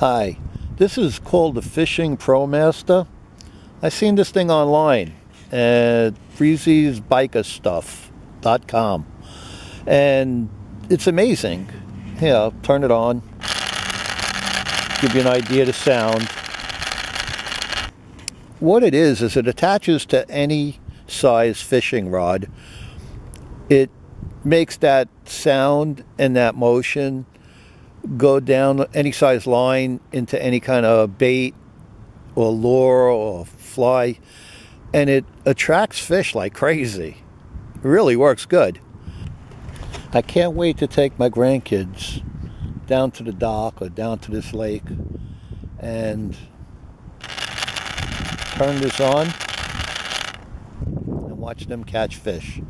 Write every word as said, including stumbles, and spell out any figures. Hi, this is called the Fishing Pro Master. I seen this thing online at Breezy's Biker Stuff dot com, and it's amazing. Here, I'll turn it on, give you an idea of the sound. What it is is it attaches to any size fishing rod. It makes that sound and that motion go down any size line into any kind of bait or lure or fly, and it attracts fish like crazy. It really works good. I can't wait to take my grandkids down to the dock or down to this lake and turn this on and watch them catch fish.